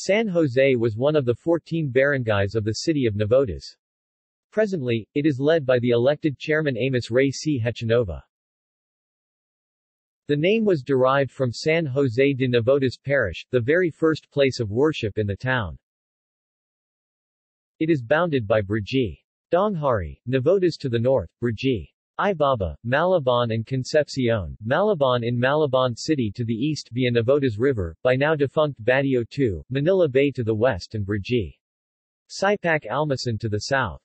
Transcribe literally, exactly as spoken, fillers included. San Jose was one of the fourteen barangays of the city of Navotas. Presently, it is led by the elected chairman Amos Rey C. Hechanova. The name was derived from San Jose de Navotas Parish, the very first place of worship in the town. It is bounded by Barangay Donghari, Navotas to the north, Barangay I B A B A, Malabon and Concepcion, Malabon in Malabon City to the east via Navotas River, by now defunct Badio two, Manila Bay to the west and Barangay Saipak Almason to the south.